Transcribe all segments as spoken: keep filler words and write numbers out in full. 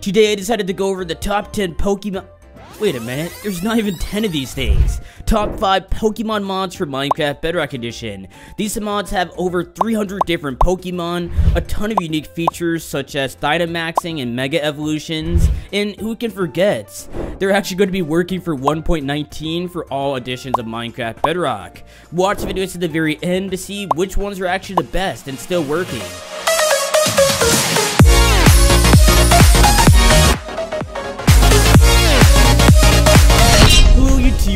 Today I decided to go over the top ten Pokemon- Wait a minute, there's not even ten of these things. Top five Pokemon mods for Minecraft Bedrock Edition. These mods have over three hundred different Pokemon, a ton of unique features such as Dynamaxing and Mega Evolutions, and who can forget? They're actually going to be working for one point nineteen for all editions of Minecraft Bedrock. Watch the videos to the very end to see which ones are actually the best and still working.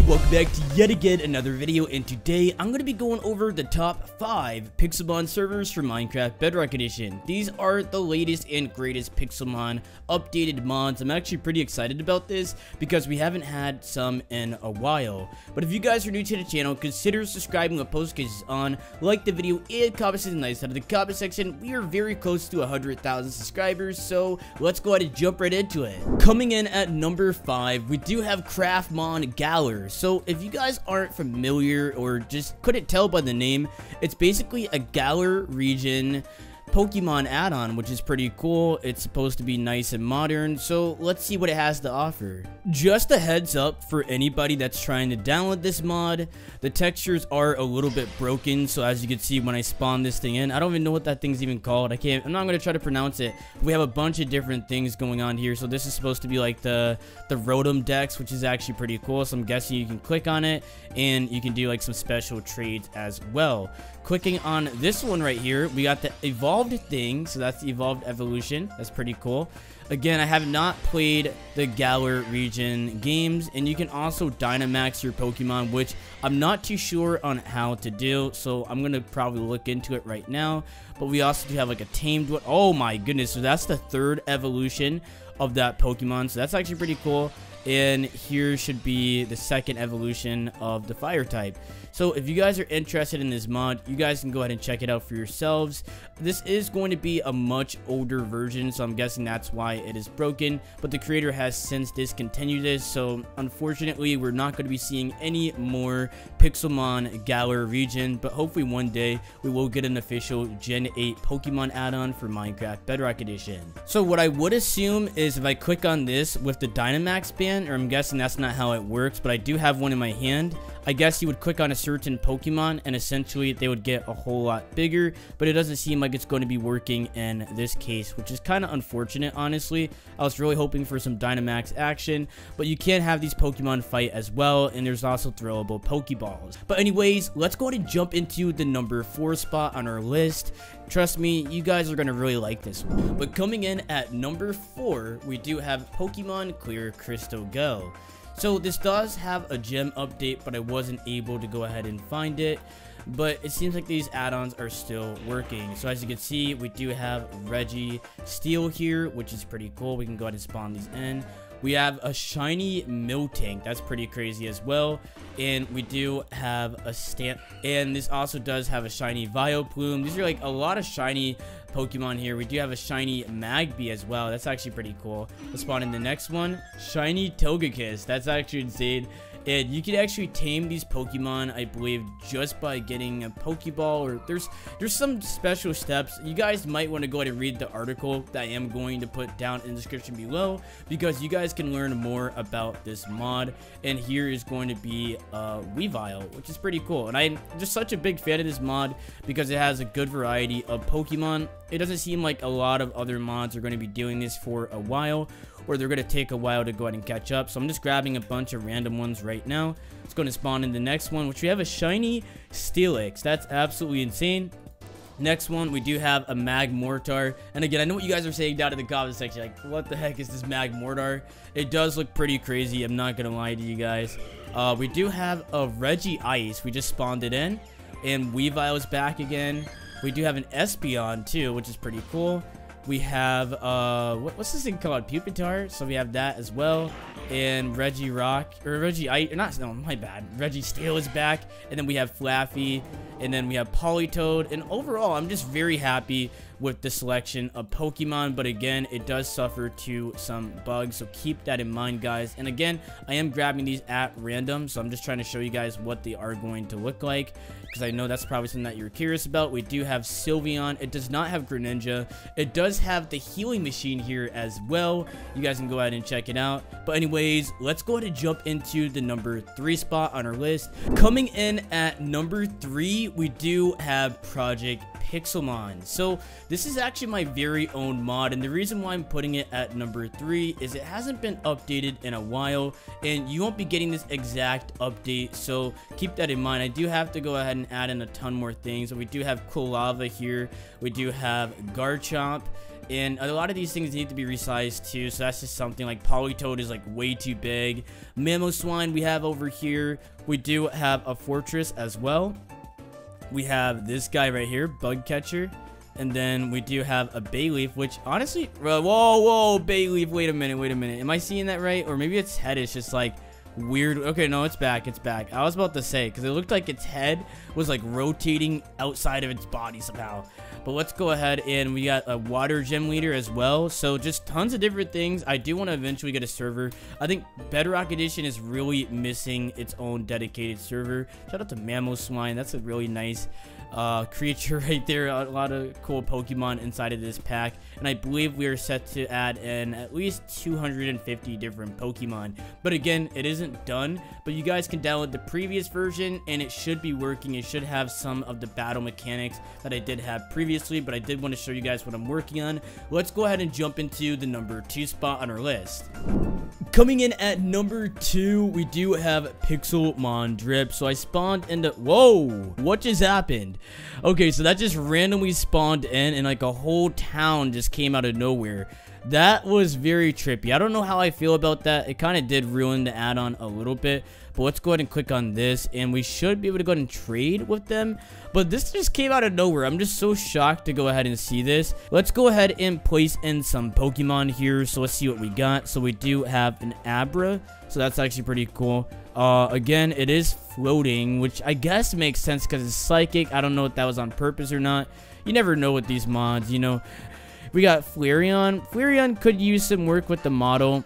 Welcome back to yet again another video, and today I'm going to be going over the top five Pixelmon servers for Minecraft Bedrock Edition. These are the latest and greatest Pixelmon updated mods. I'm actually pretty excited about this because we haven't had some in a while. But if you guys are new to the channel, consider subscribing when post is on, like the video, and comments is nice out of the comment section. We are very close to one hundred thousand subscribers, so let's go ahead and jump right into it. Coming in at number five, we do have Craftmon Galar. So if you guys aren't familiar or just couldn't tell by the name, it's basically a Galar region Pokemon add-on, which is pretty cool. It's supposed to be nice and modern, so let's see what it has to offer. Just a heads up for anybody that's trying to download this mod, the textures are a little bit broken. So as you can see, when I spawn this thing in, I don't even know what that thing's even called. I can't, I'm not going to try to pronounce it. We have a bunch of different things going on here. So this is supposed to be like the, the Rotom Dex, which is actually pretty cool. So I'm guessing you can click on it and you can do like some special trades as well. Clicking on this one right here, we got the Evolve thing, so that's the evolved evolution. That's pretty cool. Again, I have not played the Galar region games, and you can also Dynamax your Pokemon, which I'm not too sure on how to do, so I'm gonna probably look into it right now. But we also do have like a tamed one. Oh my goodness, so that's the third evolution of that Pokemon, so that's actually pretty cool. And here should be the second evolution of the fire type. So if you guys are interested in this mod, you guys can go ahead and check it out for yourselves. This is going to be a much older version, so I'm guessing that's why it is broken, but the creator has since discontinued this, so unfortunately we're not going to be seeing any more Pixelmon Galar region. But hopefully one day we will get an official gen eight Pokemon add-on for Minecraft Bedrock Edition. So what I would assume is if I click on this with the Dynamax band, or I'm guessing that's not how it works, but I do have one in my hand. I guess you would click on a certain Pokemon and essentially they would get a whole lot bigger, but it doesn't seem like it's going to be working in this case, which is kind of unfortunate, honestly. I was really hoping for some Dynamax action, but you can have these Pokemon fight as well, and there's also throwable Pokeballs. But anyways, let's go ahead and jump into the number four spot on our list. Trust me, you guys are going to really like this one. But coming in at number four, we do have Pokemon Clear Crystal Go. So this does have a gym update, but I wasn't able to go ahead and find it. But it seems like these add-ons are still working. So as you can see, we do have Registeel here, which is pretty cool. We can go ahead and spawn these in. We have a shiny Miltank, that's pretty crazy as well. And we do have a stamp, and this also does have a shiny Vileplume. These are like a lot of shiny Pokemon here. We do have a shiny Magby as well. That's actually pretty cool. Let's spawn in the next one. Shiny Togekiss. That's actually insane. And you can actually tame these Pokemon, I believe, just by getting a Pokeball, or there's there's some special steps. You guys might want to go ahead and read the article that I am going to put down in the description below, because you guys can learn more about this mod. And here is going to be uh, Weavile, which is pretty cool. And I'm just such a big fan of this mod because it has a good variety of Pokemon. It doesn't seem like a lot of other mods are going to be doing this for a while, or they're going to take a while to go ahead and catch up. So I'm just grabbing a bunch of random ones right now. It's going to spawn in the next one, which we have a shiny Steelix. That's absolutely insane. Next one, we do have a Magmortar. And again, I know what you guys are saying down in the comment section, like, what the heck is this Magmortar? It does look pretty crazy, I'm not going to lie to you guys. Uh, we do have a Regice. We just spawned it in. And Weavile is back again. We do have an Espeon too, which is pretty cool. We have, uh, what, what's this thing called? Pupitar. So we have that as well. And Regirock, or Reggie, or not, no, my bad. Registeel is back. And then we have Flaffy. And then we have Politoed. And overall, I'm just very happy with the selection of Pokemon, but again, it does suffer to some bugs, so keep that in mind, guys. And again, I am grabbing these at random, so I'm just trying to show you guys what they are going to look like, because I know that's probably something that you're curious about. We do have Sylveon. It does not have Greninja. It does have the healing machine here as well. You guys can go ahead and check it out. But anyways, let's go ahead and jump into the number three spot on our list. Coming in at number three, we do have Project Pixelmon. So this is actually my very own mod, and the reason why I'm putting it at number three is it hasn't been updated in a while, and you won't be getting this exact update, so keep that in mind. I do have to go ahead and add in a ton more things. We do have Kolava here, we do have Garchomp, and a lot of these things need to be resized too, so that's just something. Like Politoed is like way too big. Mamoswine we have over here. We do have a fortress as well. We have this guy right here, Bug Catcher, and then we do have a Bayleaf, which honestly, whoa, whoa, Bayleaf, wait a minute, wait a minute, am I seeing that right? Or maybe its head is just like weird. Okay, no, it's back, it's back. I was about to say, because it looked like its head was like rotating outside of its body somehow. But let's go ahead, and we got a water gym leader as well. So just tons of different things. I do want to eventually get a server. I think Bedrock Edition is really missing its own dedicated server. Shout out to Mamoswine. That's a really nice uh, creature right there. A lot of cool Pokemon inside of this pack. And I believe we are set to add in at least two hundred fifty different Pokemon. But again, it isn't done. But you guys can download the previous version, and it should be working. It should have some of the battle mechanics that I did have previously. But I did want to show you guys what I'm working on. Let's go ahead and jump into the number two spot on our list. Coming in at number two, we do have Pixelmon Drip. So I spawned into, whoa, what just happened? Okay, so that just randomly spawned in, and like a whole town just came out of nowhere. That was very trippy. I don't know how I feel about that. It kind of did ruin the add-on a little bit. But let's go ahead and click on this, and we should be able to go ahead and trade with them. But this just came out of nowhere. I'm just so shocked to go ahead and see this. Let's go ahead and place in some Pokemon here. So let's see what we got. So we do have an Abra, so that's actually pretty cool. Uh, again, it is floating, which I guess makes sense because it's psychic. I don't know if that was on purpose or not. You never know with these mods, you know. We got Flareon. Flareon could use some work with the model.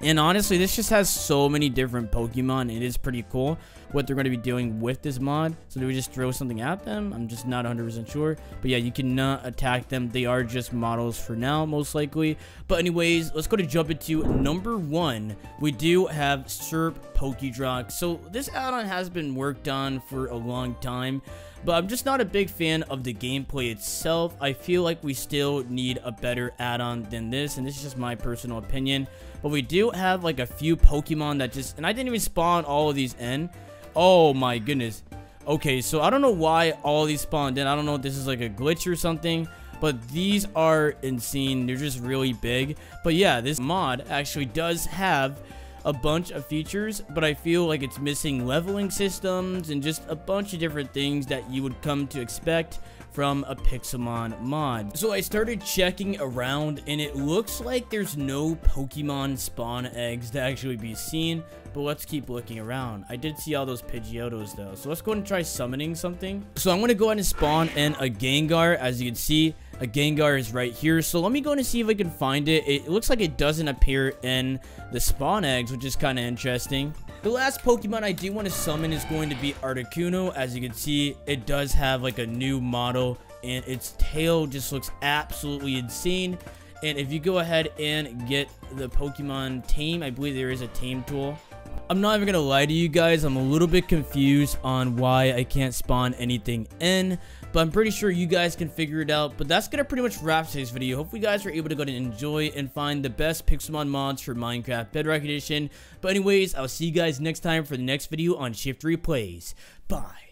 And honestly, this just has so many different Pokemon. It is pretty cool what they're going to be doing with this mod. So do we just throw something at them? I'm just not one hundred percent sure. But yeah, you cannot attack them. They are just models for now, most likely. But anyways, let's go to jump into number one. We do have Serp Pokedrock. So this add-on has been worked on for a long time, but I'm just not a big fan of the gameplay itself. I feel like we still need a better add-on than this, and this is just my personal opinion. But we do have like a few Pokemon that just, and I didn't even spawn all of these in. Oh my goodness. Okay, so I don't know why all these spawned in. I don't know if this is like a glitch or something, but these are insane. They're just really big. But yeah, this mod actually does have a bunch of features, but I feel like it's missing leveling systems and just a bunch of different things that you would come to expect from a Pixelmon mod. So I started checking around, and it looks like there's no Pokemon spawn eggs to actually be seen, but let's keep looking around. I did see all those Pidgeotos though, so let's go ahead and try summoning something. So I'm gonna go ahead and spawn in a Gengar. As you can see, a Gengar is right here, so let me go and see if I can find it. It looks like it doesn't appear in the spawn eggs, which is kind of interesting. The last Pokemon I do want to summon is going to be Articuno. As you can see, it does have like a new model, and its tail just looks absolutely insane. And if you go ahead and get the Pokemon tame, I believe there is a tame tool. I'm not even gonna lie to you guys, I'm a little bit confused on why I can't spawn anything in, but I'm pretty sure you guys can figure it out. But that's gonna pretty much wrap today's video. Hopefully you guys were able to go and enjoy and find the best Pixelmon mods for Minecraft Bedrock Edition. But anyways, I'll see you guys next time for the next video on Shift Replays. Bye.